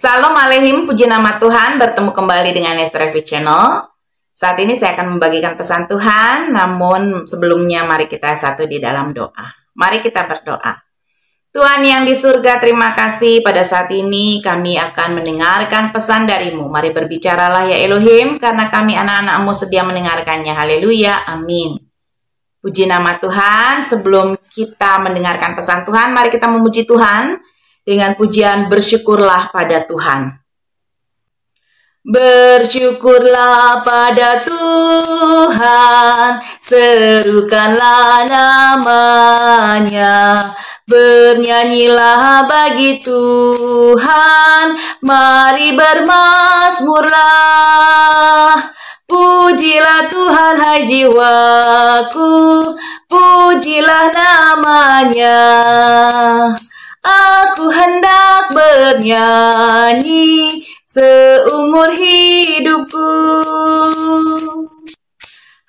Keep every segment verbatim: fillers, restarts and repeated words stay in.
Shalom Aleihim, puji nama Tuhan, bertemu kembali dengan Esther Evy Channel. Saat ini saya akan membagikan pesan Tuhan, namun sebelumnya mari kita satu di dalam doa. Mari kita berdoa. Tuhan yang di surga, terima kasih pada saat ini kami akan mendengarkan pesan darimu. Mari berbicaralah ya Elohim, karena kami anak-anakmu sedia mendengarkannya. Haleluya, amin. Puji nama Tuhan, sebelum kita mendengarkan pesan Tuhan, mari kita memuji Tuhan dengan pujian bersyukurlah pada Tuhan. Bersyukurlah pada Tuhan, serukanlah namanya. Bernyanyilah bagi Tuhan, mari bermazmurlah. Pujilah Tuhan hai jiwaku, pujilah namanya. Aku hendak bernyanyi seumur hidupku.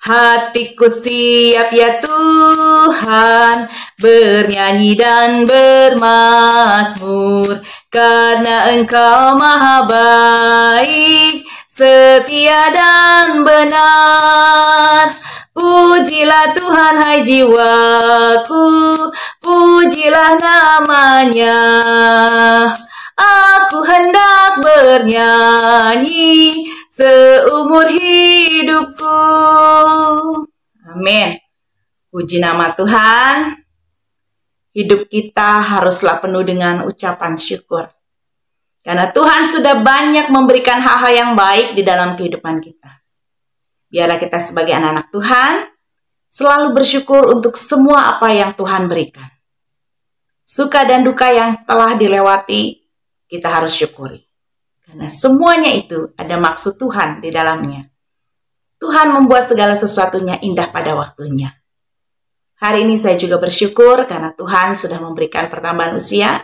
Hatiku siap ya Tuhan, bernyanyi dan bermazmur, karena Engkau maha baik, setia dan benar. Pujilah Tuhan hai jiwaku, pujilah namanya. Aku hendak bernyanyi seumur hidupku. Amin. Puji nama Tuhan. Hidup kita haruslah penuh dengan ucapan syukur, karena Tuhan sudah banyak memberikan hal-hal yang baik di dalam kehidupan kita. Biarlah kita sebagai anak-anak Tuhan selalu bersyukur untuk semua apa yang Tuhan berikan. Suka dan duka yang telah dilewati, kita harus syukuri. Karena semuanya itu ada maksud Tuhan di dalamnya. Tuhan membuat segala sesuatunya indah pada waktunya. Hari ini saya juga bersyukur karena Tuhan sudah memberikan pertambahan usia.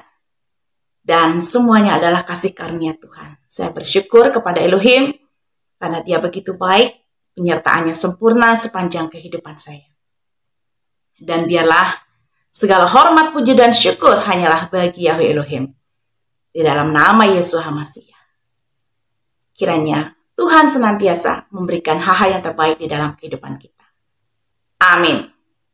Dan semuanya adalah kasih karunia Tuhan. Saya bersyukur kepada Elohim karena Dia begitu baik. Penyertaannya sempurna sepanjang kehidupan saya. Dan biarlah segala hormat, puji, dan syukur hanyalah bagi Yahweh Elohim. Di dalam nama Yesu Hamasia. Kiranya Tuhan senantiasa memberikan hal-hal yang terbaik di dalam kehidupan kita. Amin.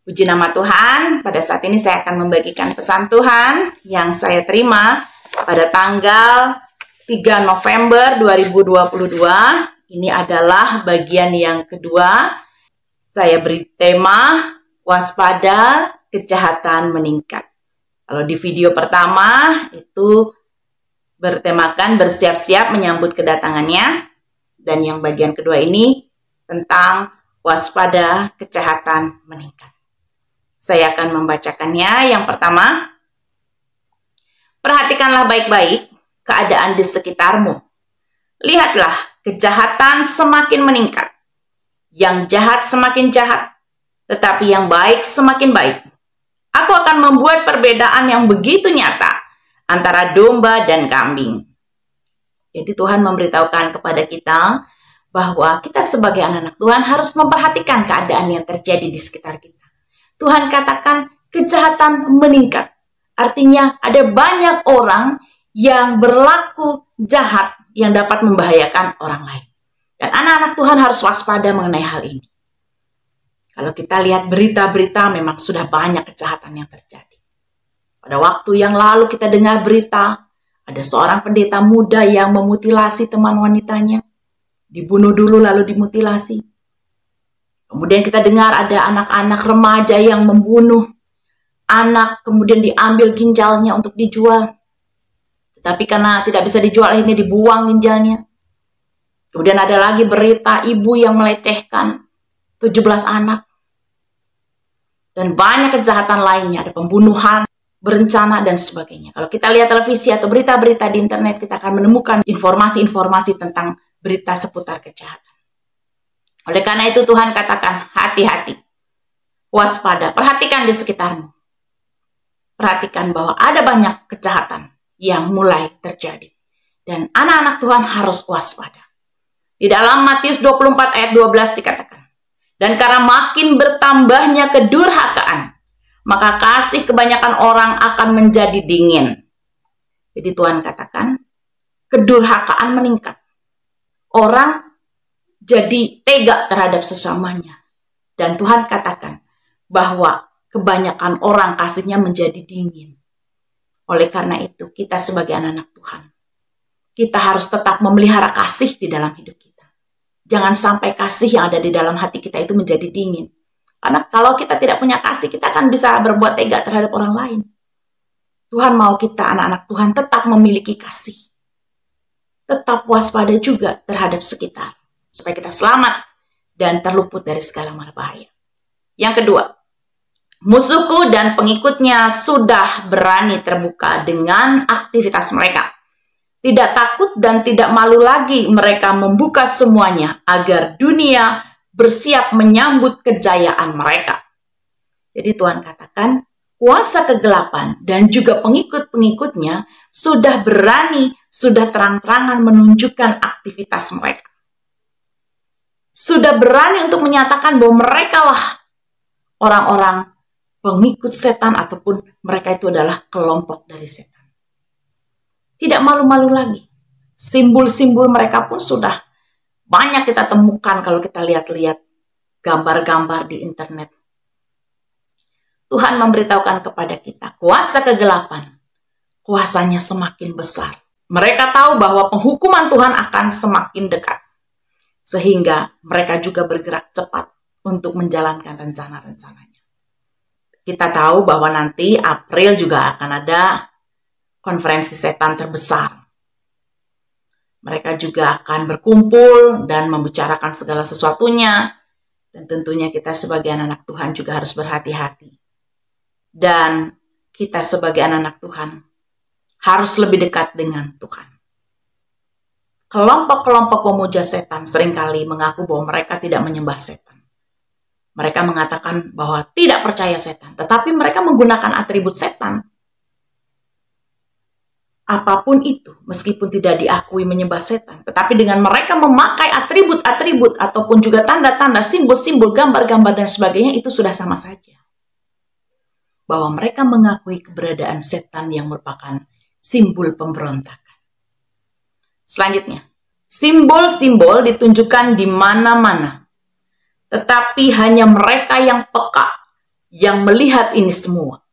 Puji nama Tuhan, pada saat ini saya akan membagikan pesan Tuhan yang saya terima pada tanggal tiga November dua ribu dua puluh dua. Ini adalah bagian yang kedua. Saya beri tema waspada kejahatan meningkat. Kalau di video pertama itu bertemakan bersiap-siap menyambut kedatangannya. Dan yang bagian kedua ini tentang waspada kejahatan meningkat. Saya akan membacakannya. Yang pertama, perhatikanlah baik-baik keadaan di sekitarmu. Lihatlah, kejahatan semakin meningkat. Yang jahat semakin jahat, tetapi yang baik semakin baik. Aku akan membuat perbedaan yang begitu nyata antara domba dan kambing. Jadi Tuhan memberitahukan kepada kita bahwa kita sebagai anak-anak Tuhan harus memperhatikan keadaan yang terjadi di sekitar kita. Tuhan katakan kejahatan meningkat. Artinya ada banyak orang yang berlaku jahat yang dapat membahayakan orang lain. Dan anak-anak Tuhan harus waspada mengenai hal ini. Kalau kita lihat berita-berita, memang sudah banyak kejahatan yang terjadi. Pada waktu yang lalu kita dengar berita, ada seorang pendeta muda yang memutilasi teman wanitanya. Dibunuh dulu lalu dimutilasi. Kemudian kita dengar ada anak-anak remaja yang membunuh anak, kemudian diambil ginjalnya untuk dijual. Tapi karena tidak bisa dijual, ini dibuang ginjalnya. Kemudian ada lagi berita ibu yang melecehkan tujuh belas anak. Dan banyak kejahatan lainnya, ada pembunuhan berencana dan sebagainya. Kalau kita lihat televisi atau berita-berita di internet, kita akan menemukan informasi-informasi tentang berita seputar kejahatan. Oleh karena itu Tuhan katakan, hati-hati, waspada, perhatikan di sekitarmu. Perhatikan bahwa ada banyak kejahatan yang mulai terjadi. Dan anak-anak Tuhan harus waspada. Di dalam Matius dua puluh empat ayat dua belas dikatakan, dan karena makin bertambahnya kedurhakaan, maka kasih kebanyakan orang akan menjadi dingin. Jadi Tuhan katakan, kedurhakaan meningkat. Orang jadi tega terhadap sesamanya. Dan Tuhan katakan bahwa kebanyakan orang kasihnya menjadi dingin. Oleh karena itu, kita sebagai anak-anak Tuhan, kita harus tetap memelihara kasih di dalam hidup kita. Jangan sampai kasih yang ada di dalam hati kita itu menjadi dingin. Karena kalau kita tidak punya kasih, kita akan bisa berbuat tega terhadap orang lain. Tuhan mau kita, anak-anak Tuhan, tetap memiliki kasih. Tetap waspada juga terhadap sekitar. Supaya kita selamat dan terluput dari segala mara bahaya. Yang kedua, musuhku dan pengikutnya sudah berani terbuka dengan aktivitas mereka. Tidak takut dan tidak malu lagi mereka membuka semuanya agar dunia bersiap menyambut kejayaan mereka. Jadi Tuhan katakan, kuasa kegelapan dan juga pengikut-pengikutnya sudah berani, sudah terang-terangan menunjukkan aktivitas mereka. Sudah berani untuk menyatakan bahwa merekalah orang-orang pengikut setan ataupun mereka itu adalah kelompok dari setan. Tidak malu-malu lagi. Simbol-simbol mereka pun sudah banyak kita temukan kalau kita lihat-lihat gambar-gambar di internet. Tuhan memberitahukan kepada kita kuasa kegelapan. Kuasanya semakin besar. Mereka tahu bahwa penghukuman Tuhan akan semakin dekat. Sehingga mereka juga bergerak cepat untuk menjalankan rencana-rencananya. Kita tahu bahwa nanti April juga akan ada konferensi setan terbesar. Mereka juga akan berkumpul dan membicarakan segala sesuatunya. Dan tentunya kita sebagai anak-anak Tuhan juga harus berhati-hati. Dan kita sebagai anak-anak Tuhan harus lebih dekat dengan Tuhan. Kelompok-kelompok pemuja setan seringkali mengaku bahwa mereka tidak menyembah setan. Mereka mengatakan bahwa tidak percaya setan, tetapi mereka menggunakan atribut setan. Apapun itu, meskipun tidak diakui menyembah setan, tetapi dengan mereka memakai atribut-atribut ataupun juga tanda-tanda, simbol-simbol, gambar-gambar dan sebagainya, itu sudah sama saja. Bahwa mereka mengakui keberadaan setan yang merupakan simbol pemberontakan. Selanjutnya, simbol-simbol ditunjukkan di mana-mana. Tetapi hanya mereka yang peka, yang melihat ini semua.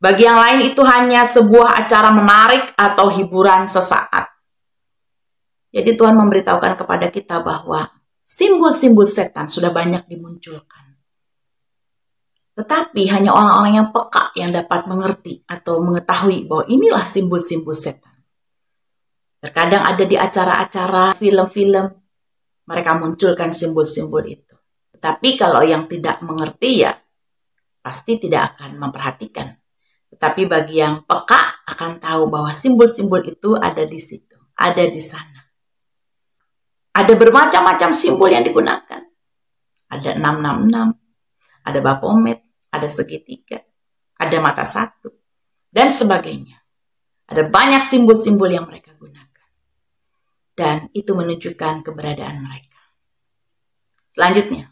Bagi yang lain itu hanya sebuah acara menarik atau hiburan sesaat. Jadi Tuhan memberitahukan kepada kita bahwa simbol-simbol setan sudah banyak dimunculkan. Tetapi hanya orang-orang yang peka yang dapat mengerti atau mengetahui bahwa inilah simbol-simbol setan. Terkadang ada di acara-acara, film-film, mereka munculkan simbol-simbol itu. Tapi kalau yang tidak mengerti ya pasti tidak akan memperhatikan. Tetapi bagi yang peka akan tahu bahwa simbol-simbol itu ada di situ, ada di sana. Ada bermacam-macam simbol yang digunakan. Ada enam enam enam, ada Baphomet, ada segitiga, ada mata satu, dan sebagainya. Ada banyak simbol-simbol yang mereka gunakan. Dan itu menunjukkan keberadaan mereka. Selanjutnya.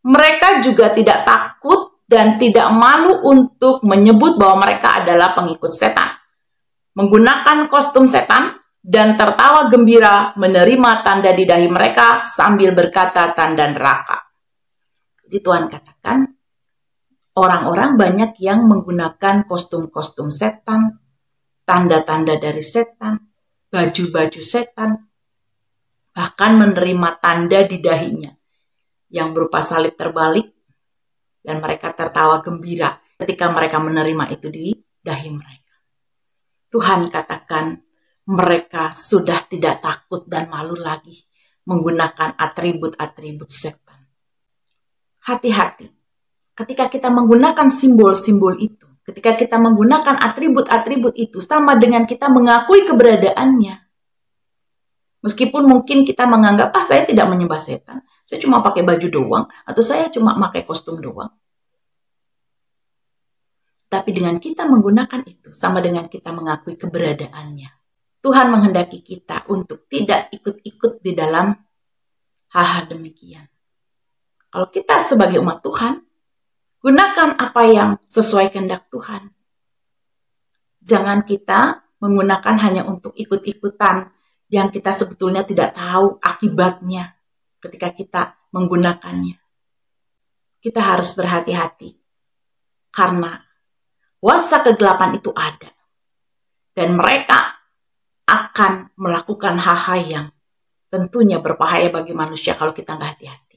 Mereka juga tidak takut dan tidak malu untuk menyebut bahwa mereka adalah pengikut setan. Menggunakan kostum setan dan tertawa gembira menerima tanda di dahi mereka sambil berkata tanda neraka. Jadi Tuhan katakan, orang-orang banyak yang menggunakan kostum-kostum setan, tanda-tanda dari setan, baju-baju setan, bahkan menerima tanda di dahinya. Yang berupa salib terbalik, dan mereka tertawa gembira ketika mereka menerima itu di dahi mereka. Tuhan katakan, mereka sudah tidak takut dan malu lagi menggunakan atribut-atribut setan. Hati-hati, ketika kita menggunakan simbol-simbol itu, ketika kita menggunakan atribut-atribut itu, sama dengan kita mengakui keberadaannya. Meskipun mungkin kita menganggap, ah saya tidak menyembah setan, saya cuma pakai baju doang, atau saya cuma pakai kostum doang. Tapi dengan kita menggunakan itu, sama dengan kita mengakui keberadaannya. Tuhan menghendaki kita untuk tidak ikut-ikut di dalam hal-hal demikian. Kalau kita sebagai umat Tuhan, gunakan apa yang sesuai kehendak Tuhan. Jangan kita menggunakan hanya untuk ikut-ikutan yang kita sebetulnya tidak tahu akibatnya ketika kita menggunakannya. Kita harus berhati-hati karena kuasa kegelapan itu ada dan mereka akan melakukan hal-hal yang tentunya berbahaya bagi manusia kalau kita nggak hati-hati.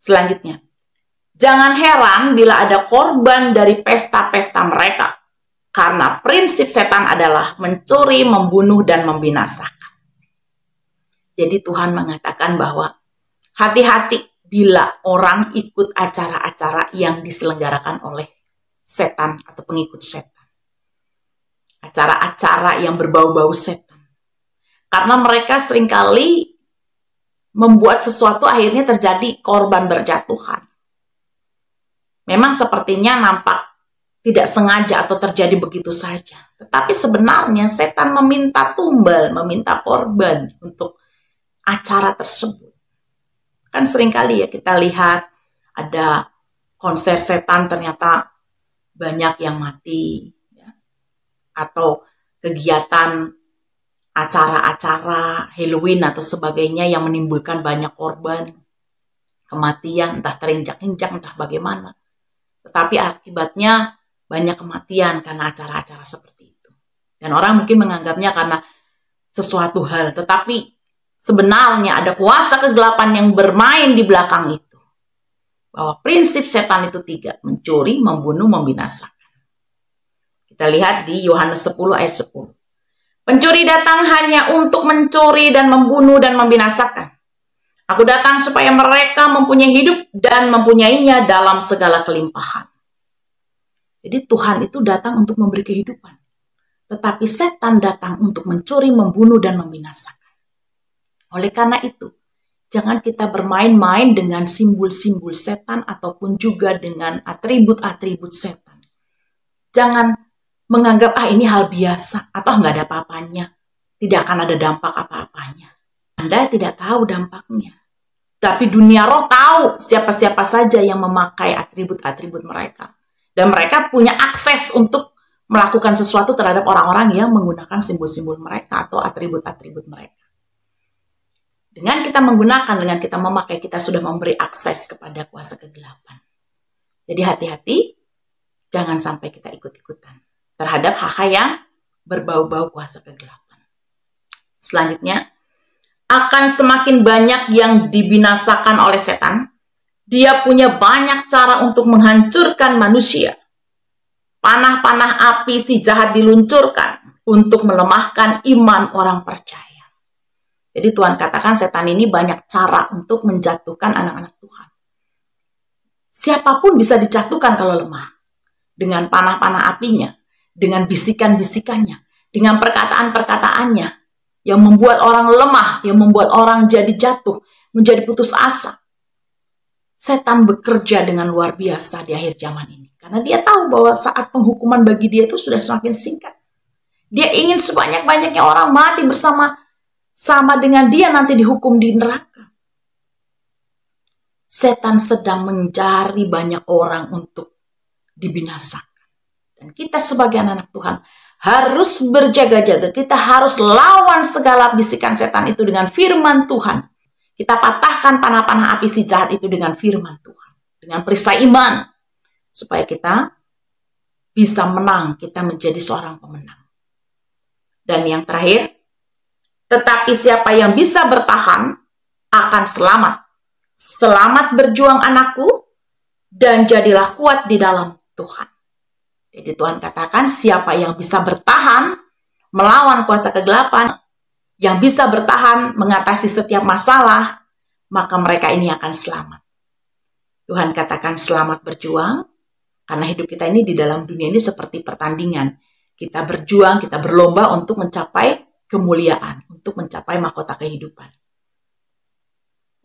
Selanjutnya, jangan heran bila ada korban dari pesta-pesta mereka, karena prinsip setan adalah mencuri, membunuh, dan membinasakan. Jadi Tuhan mengatakan bahwa hati-hati bila orang ikut acara-acara yang diselenggarakan oleh setan atau pengikut setan. Acara-acara yang berbau-bau setan. Karena mereka seringkali membuat sesuatu akhirnya terjadi korban berjatuhan. Memang sepertinya nampak tidak sengaja atau terjadi begitu saja. Tetapi sebenarnya setan meminta tumbal, meminta korban untuk acara tersebut. Kan seringkali ya kita lihat ada konser setan ternyata banyak yang mati. Ya. Atau kegiatan acara-acara Halloween atau sebagainya yang menimbulkan banyak korban. Kematian, entah terinjak-injak, entah bagaimana. Tetapi akibatnya banyak kematian karena acara-acara seperti itu. Dan orang mungkin menganggapnya karena sesuatu hal. Tetapi sebenarnya ada kuasa kegelapan yang bermain di belakang itu. Bahwa prinsip setan itu tiga. Mencuri, membunuh, membinasakan. Kita lihat di Yohanes sepuluh ayat sepuluh. Pencuri datang hanya untuk mencuri dan membunuh dan membinasakan. Aku datang supaya mereka mempunyai hidup dan mempunyainya dalam segala kelimpahan. Jadi Tuhan itu datang untuk memberi kehidupan. Tetapi setan datang untuk mencuri, membunuh, dan membinasakan. Oleh karena itu, jangan kita bermain-main dengan simbol-simbol setan ataupun juga dengan atribut-atribut setan. Jangan menganggap, ah ini hal biasa atau nggak ada apa-apanya. Tidak akan ada dampak apa-apanya. Anda tidak tahu dampaknya. Tapi dunia roh tahu siapa-siapa saja yang memakai atribut-atribut mereka. Dan mereka punya akses untuk melakukan sesuatu terhadap orang-orang yang menggunakan simbol-simbol mereka atau atribut-atribut mereka. Dengan kita menggunakan, dengan kita memakai, kita sudah memberi akses kepada kuasa kegelapan. Jadi hati-hati, jangan sampai kita ikut-ikutan terhadap hal-hal yang berbau-bau kuasa kegelapan. Selanjutnya, akan semakin banyak yang dibinasakan oleh setan. Dia punya banyak cara untuk menghancurkan manusia. Panah-panah api si jahat diluncurkan untuk melemahkan iman orang percaya. Jadi Tuhan katakan setan ini banyak cara untuk menjatuhkan anak-anak Tuhan. Siapapun bisa dijatuhkan kalau lemah. Dengan panah-panah apinya, dengan bisikan-bisikannya, dengan perkataan-perkataannya. Yang membuat orang lemah, yang membuat orang jadi jatuh, menjadi putus asa. Setan bekerja dengan luar biasa di akhir zaman ini. Karena dia tahu bahwa saat penghukuman bagi dia itu sudah semakin singkat. Dia ingin sebanyak-banyaknya orang mati bersama sama dengan dia nanti dihukum di neraka. Setan sedang mencari banyak orang untuk dibinasakan. Dan kita sebagai anak-anak Tuhan harus berjaga-jaga, kita harus lawan segala bisikan setan itu dengan firman Tuhan. Kita patahkan panah-panah api si jahat itu dengan firman Tuhan. Dengan perisai iman. Supaya kita bisa menang, kita menjadi seorang pemenang. Dan yang terakhir, tetapi siapa yang bisa bertahan akan selamat. Selamat berjuang anakku dan jadilah kuat di dalam Tuhan. Jadi Tuhan katakan siapa yang bisa bertahan melawan kuasa kegelapan, yang bisa bertahan mengatasi setiap masalah, maka mereka ini akan selamat. Tuhan katakan selamat berjuang, karena hidup kita ini di dalam dunia ini seperti pertandingan. Kita berjuang, kita berlomba untuk mencapai kemuliaan, untuk mencapai mahkota kehidupan.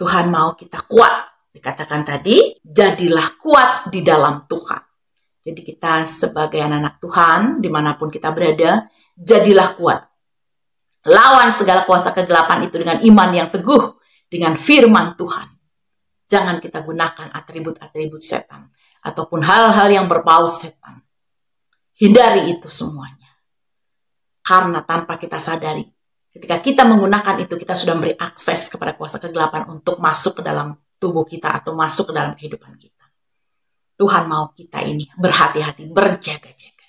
Tuhan mau kita kuat, dikatakan tadi, jadilah kuat di dalam Tuhan. Jadi kita sebagai anak-anak Tuhan, dimanapun kita berada, jadilah kuat. Lawan segala kuasa kegelapan itu dengan iman yang teguh, dengan firman Tuhan. Jangan kita gunakan atribut-atribut setan, ataupun hal-hal yang berbau setan. Hindari itu semuanya. Karena tanpa kita sadari, ketika kita menggunakan itu, kita sudah memberi akses kepada kuasa kegelapan untuk masuk ke dalam tubuh kita atau masuk ke dalam kehidupan kita. Tuhan mau kita ini berhati-hati, berjaga-jaga.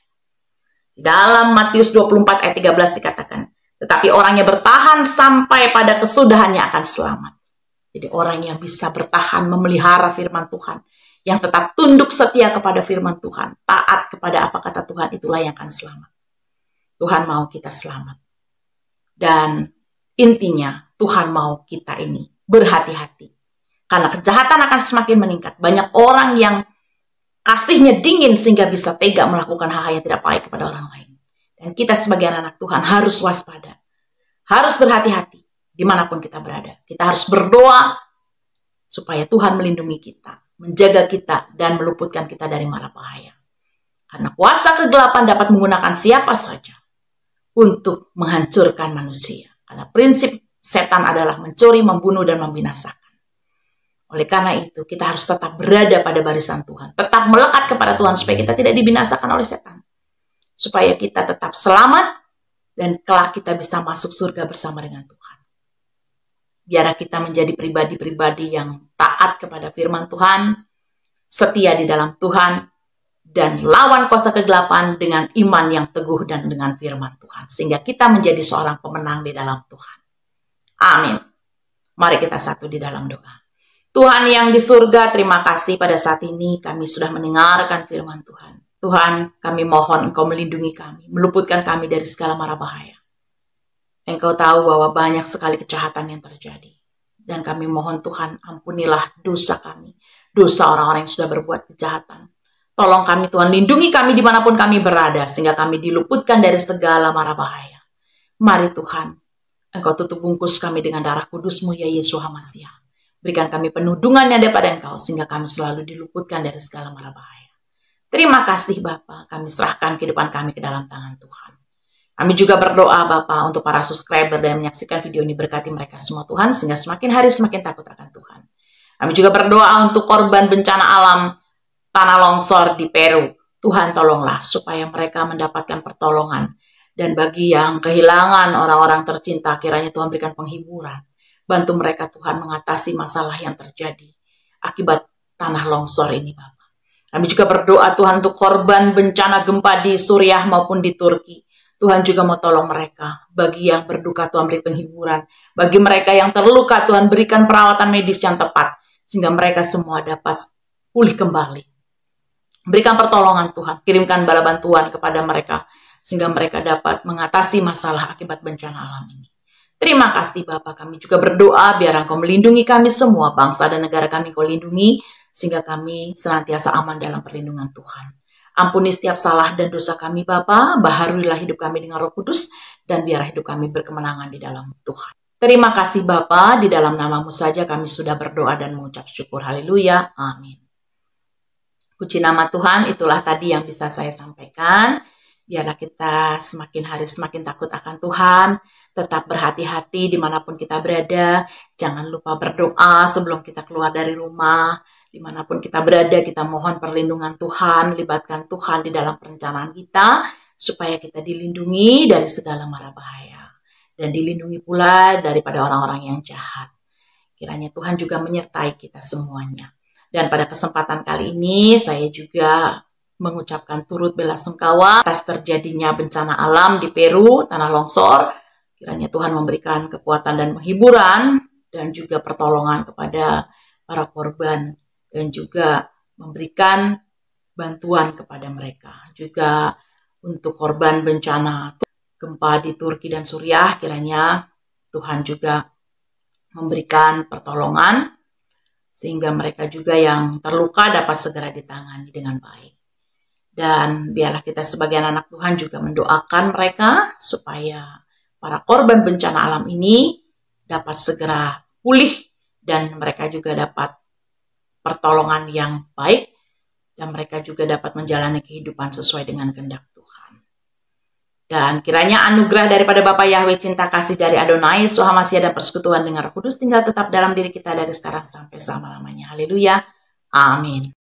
Dalam Matius dua puluh empat ayat tiga belas dikatakan, tetapi orang yang bertahan sampai pada kesudahannya akan selamat. Jadi orang yang bisa bertahan memelihara firman Tuhan, yang tetap tunduk setia kepada firman Tuhan, taat kepada apa kata Tuhan, itulah yang akan selamat. Tuhan mau kita selamat. Dan intinya Tuhan mau kita ini berhati-hati. Karena kejahatan akan semakin meningkat. Banyak orang yang kasihnya dingin sehingga bisa tega melakukan hal-hal yang tidak baik kepada orang lain. Dan kita sebagai anak Tuhan harus waspada. Harus berhati-hati dimanapun kita berada. Kita harus berdoa supaya Tuhan melindungi kita, menjaga kita, dan meluputkan kita dari mara bahaya. Karena kuasa kegelapan dapat menggunakan siapa saja untuk menghancurkan manusia. Karena prinsip setan adalah mencuri, membunuh, dan membinasakan. Oleh karena itu, kita harus tetap berada pada barisan Tuhan. Tetap melekat kepada Tuhan supaya kita tidak dibinasakan oleh setan. Supaya kita tetap selamat dan kelak kita bisa masuk surga bersama dengan Tuhan. Biarlah kita menjadi pribadi-pribadi yang taat kepada firman Tuhan, setia di dalam Tuhan, dan lawan kuasa kegelapan dengan iman yang teguh dan dengan firman Tuhan. Sehingga kita menjadi seorang pemenang di dalam Tuhan. Amin. Mari kita satu di dalam doa. Tuhan yang di surga, terima kasih pada saat ini kami sudah mendengarkan firman Tuhan. Tuhan, kami mohon Engkau melindungi kami, meluputkan kami dari segala mara bahaya. Engkau tahu bahwa banyak sekali kejahatan yang terjadi. Dan kami mohon Tuhan, ampunilah dosa kami, dosa orang-orang yang sudah berbuat kejahatan. Tolong kami Tuhan, lindungi kami dimanapun kami berada, sehingga kami diluputkan dari segala mara bahaya. Mari Tuhan, Engkau tutup bungkus kami dengan darah kudus-Mu, ya Yesu Hamasia. Berikan kami penudungannya daripada Engkau, sehingga kami selalu diluputkan dari segala mara bahaya. Terima kasih Bapa, kami serahkan kehidupan kami ke dalam tangan Tuhan. Kami juga berdoa Bapa untuk para subscriber dan menyaksikan video ini, berkati mereka semua Tuhan, sehingga semakin hari semakin takut akan Tuhan. Kami juga berdoa untuk korban bencana alam, tanah longsor di Peru. Tuhan tolonglah supaya mereka mendapatkan pertolongan. Dan bagi yang kehilangan orang-orang tercinta, kiranya Tuhan berikan penghiburan. Bantu mereka Tuhan mengatasi masalah yang terjadi akibat tanah longsor ini Bapak. Kami juga berdoa Tuhan untuk korban bencana gempa di Suriah maupun di Turki. Tuhan juga mau tolong mereka. Bagi yang berduka Tuhan beri penghiburan. Bagi mereka yang terluka Tuhan berikan perawatan medis yang tepat. Sehingga mereka semua dapat pulih kembali. Berikan pertolongan Tuhan, kirimkan bala bantuan kepada mereka, sehingga mereka dapat mengatasi masalah akibat bencana alam ini. Terima kasih Bapa, kami juga berdoa biar Engkau melindungi kami semua, bangsa dan negara kami Engkau lindungi, sehingga kami senantiasa aman dalam perlindungan Tuhan. Ampuni setiap salah dan dosa kami Bapa, baharuilah hidup kami dengan Roh Kudus, dan biar hidup kami berkemenangan di dalam Tuhan. Terima kasih Bapa, di dalam nama-Mu saja kami sudah berdoa dan mengucap syukur, haleluya, amin. Puji nama Tuhan, itulah tadi yang bisa saya sampaikan. Biarlah kita semakin hari semakin takut akan Tuhan. Tetap berhati-hati dimanapun kita berada. Jangan lupa berdoa sebelum kita keluar dari rumah. Dimanapun kita berada, kita mohon perlindungan Tuhan. Libatkan Tuhan di dalam perencanaan kita. Supaya kita dilindungi dari segala mara bahaya. Dan dilindungi pula daripada orang-orang yang jahat. Kiranya Tuhan juga menyertai kita semuanya. Dan pada kesempatan kali ini saya juga mengucapkan turut belasungkawa atas terjadinya bencana alam di Peru, tanah longsor. Kiranya Tuhan memberikan kekuatan dan penghiburan dan juga pertolongan kepada para korban dan juga memberikan bantuan kepada mereka. Juga untuk korban bencana gempa di Turki dan Suriah, kiranya Tuhan juga memberikan pertolongan. Sehingga mereka juga yang terluka dapat segera ditangani dengan baik. Dan biarlah kita sebagai anak Tuhan juga mendoakan mereka supaya para korban bencana alam ini dapat segera pulih dan mereka juga dapat pertolongan yang baik dan mereka juga dapat menjalani kehidupan sesuai dengan kehendak Tuhan. Dan kiranya anugerah daripada Bapa Yahweh, cinta kasih dari Adonai, Yesu Hamasia, dan persekutuan dengan Roh Kudus tinggal tetap dalam diri kita dari sekarang sampai selama-lamanya. Haleluya. Amin.